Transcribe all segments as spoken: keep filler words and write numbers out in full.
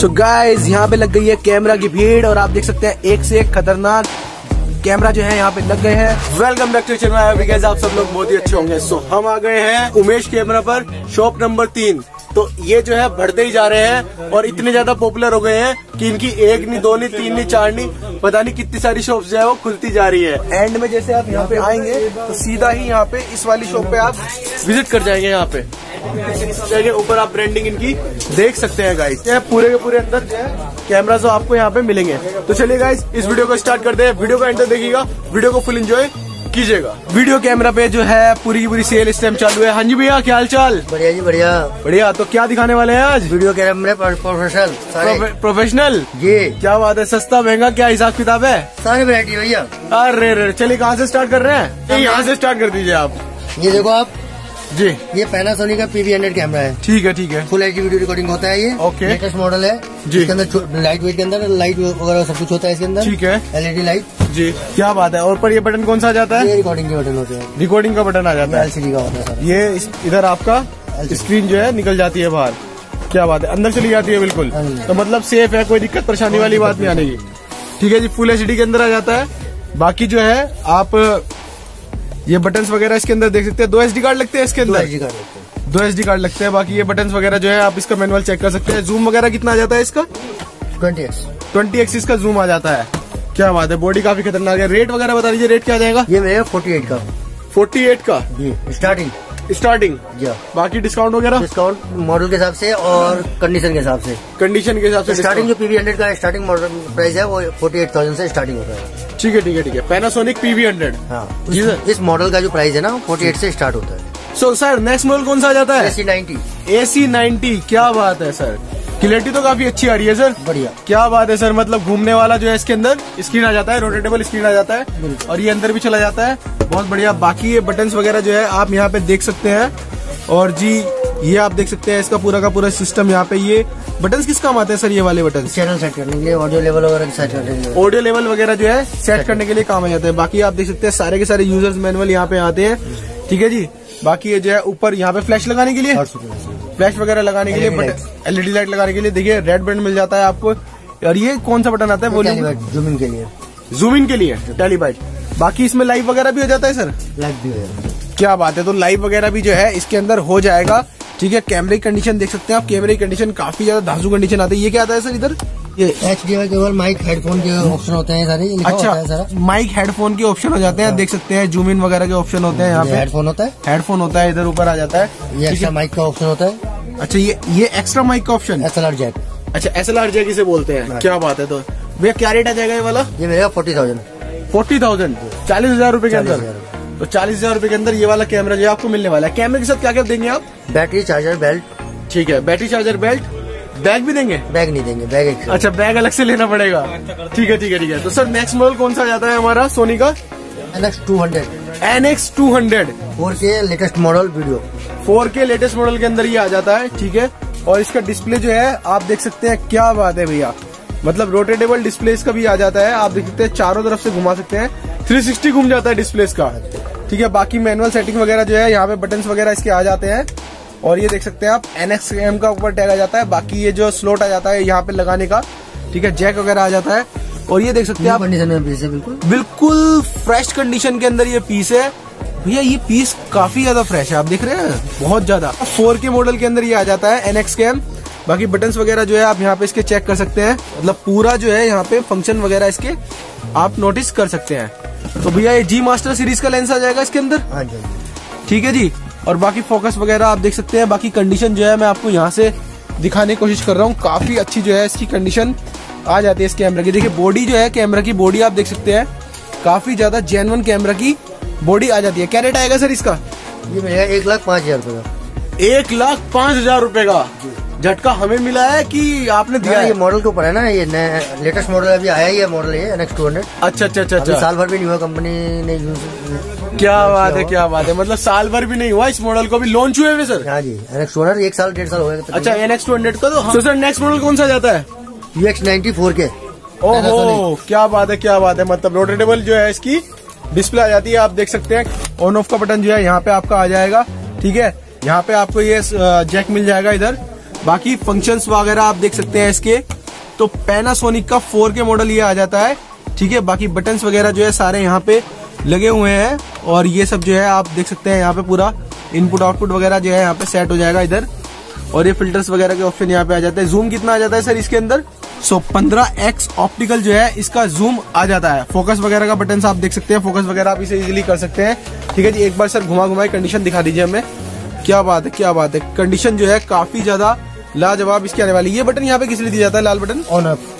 So guys यहाँ पे लग गई है कैमरा की भीड़ और आप देख सकते हैं एक से एक खतरनाक कैमरा जो है यहाँ पे लग गए हैं। Welcome back to channel guys, आप सब लोग बहुत ही अच्छे होंगे। सो so, हम आ गए हैं उमेश कैमरा पर, शॉप नंबर तीन। तो ये जो है बढ़ते ही जा रहे हैं और इतने ज्यादा पॉपुलर हो गए हैं कि इनकी एक नहीं, दो नहीं, तीन नहीं, चार नहीं, पता नहीं कितनी सारी शॉप्स जो है वो खुलती जा रही है। एंड में जैसे आप यहाँ पे आएंगे तो सीधा ही यहाँ पे इस वाली शॉप पे आप विजिट कर जाएंगे। यहाँ पे जाएंगे ऊपर आप ब्रांडिंग इनकी देख सकते हैं गाइस, पूरे के पूरे अंदर जो है कैमरा जो आपको यहाँ पे मिलेंगे। तो चलिए गाइस इस वीडियो को स्टार्ट करते हैं, वीडियो का एंड तक देखिएगा, वीडियो को फुल एंजॉय कीजिएगा। वीडियो कैमरा पे जो है पूरी की पूरी सेल इस टाइम चालू है। हाँ जी भैया, क्या हाल चाल? बढ़िया जी, बढ़िया बढ़िया। तो क्या दिखाने वाले हैं आज? वीडियो कैमरा प्रोफेशनल सारे। प्रोफेशनल जी, क्या बात है, सस्ता महंगा क्या हिसाब किताब है, सारी वैरायटी भैया। अरे अरे, चलिए कहाँ से स्टार्ट कर रहे हैं? यहाँ से स्टार्ट कर दीजिए आप। ये देखो आप जी, ये पैनासोनिक का P V one hundred camera है। ठीक है ठीक है, full H D video recording होता है ये। ओके, लेटेस्ट मॉडल है जी। इसके अंदर लाइट वेट के अंदर लाइट वगैरह सब कुछ होता है इसके अंदर। ठीक है, एल ई डी लाइट जी, क्या बात है। और पर ये बटन कौन सा आ जाता है? ये रिकॉर्डिंग के बटन होते हैं, रिकॉर्डिंग का बटन आ जाता है। एल सी डी का होता है ये, इधर आपका स्क्रीन जो है निकल जाती है बाहर। क्या बात है, अंदर चली जाती है बिल्कुल। तो मतलब सेफ है, कोई दिक्कत परेशानी वाली बात नहीं आने की। ठीक है जी, फुल एच डी के अंदर आ जाता है। बाकी जो है आप ये बटन्स वगैरह इसके अंदर देख सकते हैं। दो एसडी कार्ड लगते हैं इसके अंदर, दो एसडी कार्ड लगते हैं। बाकी ये बटन्स वगैरह जो है आप इसका मैनुअल चेक कर सकते हैं। जूम वगैरह कितना आ जाता है इसका? ट्वेंटी एक्स, ट्वेंटी एक्स इसका जूम आ जाता है। क्या बात है, बॉडी काफी खतरनाक है। रेट वगैरह बता दीजिए, रेट क्या जाएगा? ये मेरा फोर्टी एट का, फोर्टी एट का स्टार्टिंग स्टार्टिंग बाकी डिस्काउंट वगैरह? डिस्काउंट मॉडल के हिसाब से और कंडीशन के हिसाब से, कंडीशन के हिसाब से स्टार्टिंग जो पी वी वन हंड्रेड का स्टार्टिंग मॉडल प्राइस है वो फोर्टी एट थाउजेंड से स्टार्टिंग होता है। ठीक है ठीक है ठीक है, Panasonic P V one hundred. हाँ जी सर, इस मॉडल का जो प्राइस है ना फोर्टी एट से स्टार्ट होता है। सो सर नेक्स्ट मॉडल कौन सा आ जाता है? A C ninety A C ninety. क्या बात है सर, क्लैरिटी तो काफी अच्छी आ रही है सर, बढ़िया। क्या बात है सर, मतलब घूमने वाला जो है इसके अंदर स्क्रीन आ जाता है, रोटेटेबल स्क्रीन आ जाता है और ये अंदर भी चला जाता है, बहुत बढ़िया। बाकी ये बटन्स वगैरह जो है आप यहाँ पे देख सकते हैं। और जी ये आप देख सकते हैं इसका पूरा का पूरा सिस्टम यहाँ पे। ये बटन्स किस काम आते हैं सर? ये वाले बटन चैनल सेट करने के लिए, ऑडियो लेवल वगैरह सेट करने के लिए, ऑडियो लेवल वगैरह जो है सेट करने के लिए काम आ जाते हैं। बाकी आप देख सकते हैं सारे के सारे यूजर्स मैनुअल यहाँ पे आते हैं। ठीक है जी, बाकी ये जो है ऊपर यहाँ पे फ्लैश लगाने के लिए, फ्लैश वगैरह लगाने के लिए, एल ई डी लाइट लगाने के लिए देखिए रेड बटन मिल जाता है आपको। और ये कौन सा बटन आता है? वॉल्यूम जूमिंग के लिए, जूमिंग के लिए टेलीबाइट। बाकी इसमें लाइव वगैरह भी हो जाता है सर? लाइव भी हो जाता है। क्या बात है, तो लाइव वगैरह भी जो है इसके अंदर हो जाएगा। ठीक है, कैमरे की कंडीशन देख सकते हैं आप, कैमरे की कंडीशन काफी ज्यादा धांसू कंडीशन आती है। ये क्या आता है सर इधर? ये H D M I cable, mic, headphone के ऑप्शन होते हैं सारे। अच्छा, माइक हेडफोन के ऑप्शन हो जाते हैं, देख सकते हैं। जूम इन वगैरह के ऑप्शन होते हैं यहाँ पे। हेडफोन होता है, हेडफोन होता है इधर ऊपर आ जाता है। ये एक्स्ट्रा माइक का ऑप्शन होता है। अच्छा, ये ये एक्स्ट्रा माइक का option, S L R jack. अच्छा, एस एल आर जैक इसे बोलते हैं। क्या बात है, तो भैया क्या रेट आ जाएगा ये वाला? ये मेरा फोर्टी थाउजेंड फोर्टी थाउजेंड चालीस हजार रूपये के अंदर। तो चालीस हजार रूपये के अंदर ये वाला कैमरा जो है आपको मिलने वाला है। कैमरे के साथ क्या क्या देंगे आप? Battery, charger, belt. ठीक है, बैटरी, चार्जर, बेल्ट। बैग भी देंगे? बैग नहीं देंगे, बैग एक। अच्छा, बैग अलग से लेना पड़ेगा। ठीक है ठीक है ठीक है। तो सर नेक्स्ट मॉडल कौन सा जाता है हमारा सोनी का? N X two hundred. N X two hundred four K latest model video, four K latest model के अंदर ये आ जाता है। ठीक है, और इसका डिस्प्ले जो है आप देख सकते हैं। क्या बात है भैया, मतलब रोटेटेबल डिस्प्ले इसका भी आ जाता है। आप देख सकते हैं चारों तरफ से घुमा सकते हैं, थ्री सिक्सटी घूम जाता है डिस्प्ले इसका। ठीक है, बाकी मैनुअल सेटिंग वगैरह जो है यहाँ पे बटन वगैरह इसके आ जाते हैं। और ये देख सकते हैं आप एन एक्स एम का ऊपर टैग आ जाता है। बाकी ये जो स्लॉट आ जाता है यहाँ पे लगाने का, ठीक है, जैक वगैरह आ जाता है। और ये देख सकते हैं आप कंडीशन में पीस है, बिल्कुल बिल्कुल फ्रेश कंडीशन के अंदर ये पीस है। भैया ये पीस काफी ज्यादा फ्रेश है, आप देख रहे हैं, बहुत ज्यादा। फोर के मॉडल के अंदर ये आ जाता है एन एक्स एम। बाकी बटन्स वगैरह जो है आप यहाँ पे इसके चेक कर सकते हैं, मतलब पूरा जो है यहाँ पे फंक्शन वगैरह इसके आप नोटिस कर सकते हैं। तो भैया ये जी मास्टर सीरीज का लेंस आ जाएगा इसके अंदर। ठीक है जी, और बाकी फोकस वगैरह आप देख सकते हैं। बाकी कंडीशन जो है मैं आपको यहाँ से दिखाने की कोशिश कर रहा हूँ, काफी अच्छी जो है इसकी कंडीशन आ जाती है इस कैमरा की। देखिए बॉडी जो है कैमरा की, बॉडी आप देख सकते हैं काफी ज्यादा जेन्युइन कैमरा की बॉडी आ जाती है। क्या रेट आएगा सर इसका? ये भैया एक लाख पाँच हजार रूपये का, एक लाख पाँच हजार रूपये का झटका हमें मिला है कि आपने दिया है। ये मॉडल के ऊपर है ना, ये लेटेस्ट मॉडल अभी आया ही है मॉडल ये एन एक्स टू हंड्रेड। अच्छा अच्छा अच्छा अच्छा, साल भर भी नहीं हुआ कंपनी ने यूज। क्या बात है, क्या बात है, मतलब साल भर भी नहीं हुआ इस मॉडल को भी लॉन्च हुए हुए सर। हाँ जी, एन एक्स टू हंड्रेड एक साल डेढ़ साल हो गया। अच्छा, एन एक्स टू हंड्रेड का। तो सर नेक्स्ट मॉडल कौन सा जाता है? यू एक्स नाइन्टी फोर के। ओहो, क्या बात है क्या बात है, मतलब रोटेटेबल जो है इसकी डिस्प्ले आ जाती है। आप देख सकते हैं ऑन ऑफ का बटन जो है यहाँ पे आपका आ जाएगा। ठीक है, यहाँ पे आपको ये जैक मिल जाएगा इधर। बाकी फंक्शंस वगैरह आप देख सकते हैं इसके। तो पैनासोनिक का फोर के मॉडल ये आ जाता है, ठीक है। बाकी बटन्स वगैरह जो है सारे यहाँ पे लगे हुए हैं और ये सब जो है आप देख सकते हैं यहाँ पे पूरा इनपुट आउटपुट वगैरह जो है यहाँ पे सेट हो जाएगा इधर। और ये फिल्टर्स वगैरह के ऑप्शन यहाँ पे आ जाते हैं। जूम कितना आ जाता है सर इसके अंदर? सो पंद्रह एक्स ऑप्टिकल जो है इसका जूम आ जाता है। फोकस वगैरह का बटन आप देख सकते हैं, फोकस वगैरह आप इसे इजीली कर सकते हैं, ठीक है जी। एक बार सर घुमा घुमा कंडीशन दिखा दीजिए हमें। क्या बात है, क्या बात है। कंडीशन जो है काफी ज्यादा लाजवाब इसकी आने वाली। ये बटन यहाँ पे किस लिए दिया जाता है? लाल बटन ऑन ऑफ।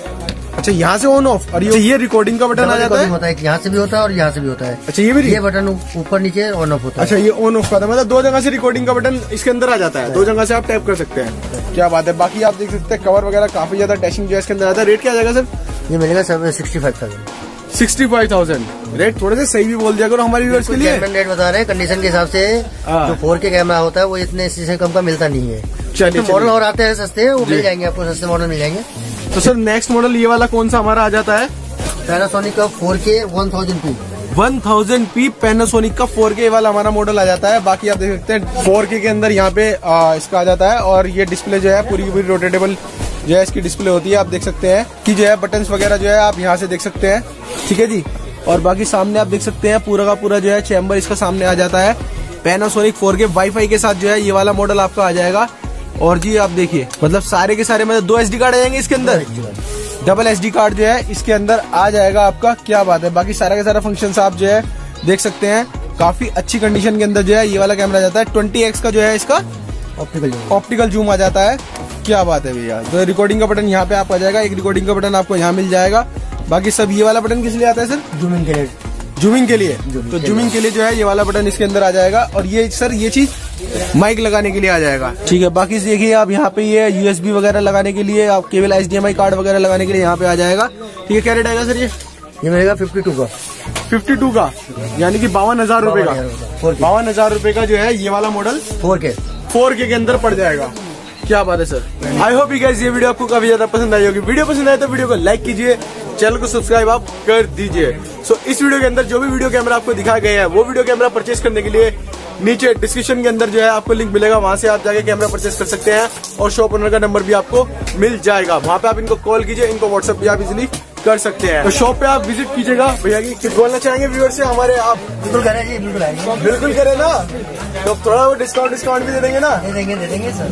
अच्छा, यहाँ से ऑन ऑफ। और ये रिकॉर्डिंग का बटन आ जाता है, होता है यहाँ से भी होता है और यहाँ से भी होता है। अच्छा, ये भी ये बटन ऊपर नीचे ऑन ऑफ होता है। अच्छा, ये ऑन ऑफ का था, मतलब दो जगह से रिकॉर्डिंग का बटन इसके अंदर आ जाता है, दो जगह से आप टैप कर सकते हैं। क्या बात है। बाकी आप देख सकते हैं कवर वगैरह काफी ज्यादा डैशिंग जो है इसके अंदर आता है। रेट क्या आ जाएगा सर? ये मिलेगा sir sixty five thousand. Sixty five thousand rate थोड़े से सही भी बोल दिया करो हमारे व्यूअर्स के लिए। रेट बता रहे हैं कंडीशन के हिसाब से। जो फोर के कैमरा होता है वो इतने इससे कम का मिलता नहीं है। चलिए मॉडल और आते हैं सस्ते, वो मिल जाएंगे आपको, सस्ते मॉडल मिल जाएंगे। तो सर नेक्स्ट मॉडल ये वाला कौन सा हमारा आ जाता है? पैनासोनिक का four K one thousand P. One thousand P Panasonic का फोर के वाला हमारा मॉडल आ जाता है। बाकी आप देख सकते हैं फोर के के अंदर यहाँ पे आ, इसका आ जाता है। और ये डिस्प्ले जो है पूरी पूरी रोटेटेबल जो है इसकी डिस्प्ले होती है। आप देख सकते हैं कि जो है बटन वगैरह जो है आप यहाँ से देख सकते हैं, ठीक है जी। और बाकी सामने आप देख सकते हैं पूरा का पूरा जो है चैम्बर इसका सामने आ जाता है। पैनासोनिक फोर के वाईफाई के साथ जो है ये वाला मॉडल आपका आ जाएगा। और जी आप देखिए मतलब सारे के सारे मतलब दो एसडी कार्ड आ जाएंगे इसके अंदर, डबल एसडी कार्ड जो है इसके अंदर आ जाएगा आपका। क्या बात है। बाकी सारा का सारा फंक्शंस आप जो है देख सकते हैं। काफी अच्छी कंडीशन के अंदर जो है ये वाला कैमरा जाता है। ट्वेंटी एक्स का जो है इसका ऑप्टिकल ऑप्टिकल जूम आ जाता है। क्या बात है भैया। तो रिकॉर्डिंग का बटन यहाँ पे आपको आ जाएगा, एक रिकॉर्डिंग का बटन आपको यहाँ मिल जाएगा। बाकी सब ये वाला बटन किस लिए आता है सर? जूमिंग के लिए। जूमिंग के लिए तो जूमिंग के लिए जो है ये वाला बटन इसके अंदर आ जाएगा। और ये सर ये चीज माइक लगाने के लिए आ जाएगा, ठीक है। बाकी देखिए आप यहाँ पे ये यूएसबी वगैरह लगाने के लिए, आप केबल एचडीएमआई कार्ड वगैरह लगाने के लिए यहाँ पे आ जाएगा, ठीक है। क्या रेट आएगा सर ये? ये मिलेगा बावन का, बावन का यानी कि बावन हजार रूपये का। बावन हजार रूपये का जो है ये वाला मॉडल फोर के फोर के अंदर पड़ जाएगा। क्या बात है sir. I hope you guys ये वीडियो आपको काफी ज्यादा पसंद आई होगी। वीडियो पसंद आए तो वीडियो को लाइक कीजिए, चैनल को सब्सक्राइब आप कर दीजिए। सो इस वीडियो के अंदर जो भी वीडियो कैमरा आपको दिखाया गया है वो वीडियो कैमरा परचेस करने के लिए नीचे डिस्क्रिप्शन के अंदर जो है आपको लिंक मिलेगा, वहां से आप जाके कैमरा परचेस कर सकते हैं। और शॉप ओनर का नंबर भी आपको मिल जाएगा, वहां पे आप इनको कॉल कीजिए, इनको व्हाट्सएप भी आप इजिली कर सकते हैं। तो शॉप पे आप विजिट कीजिएगा। भैया की कुछ बोलना चाहेंगे व्यूअर से हमारे? आप बिल्कुल करें जी, बिल्कुल आएंगे, बिल्कुल करें ना। तो थोड़ा वो डिस्काउंट डिस्काउंट भी दे देंगे ना? दे देंगे दे देंगे सर।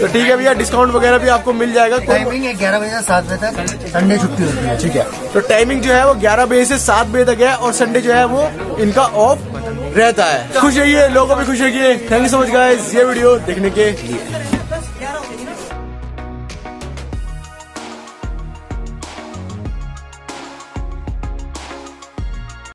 तो ठीक है भैया, डिस्काउंट वगैरह भी आपको मिल जाएगा। टाइमिंग है ग्यारह बजे से सात बजे तक, संडे छुट्टी होती है, ठीक है। तो टाइमिंग जो है वो ग्यारह बजे से सात बजे तक है और संडे जो है वो इनका ऑफ रहता है। खुश रहिए, लोगों भी खुश रहिए। Thank you so much guys ये वीडियो देखने के लिए।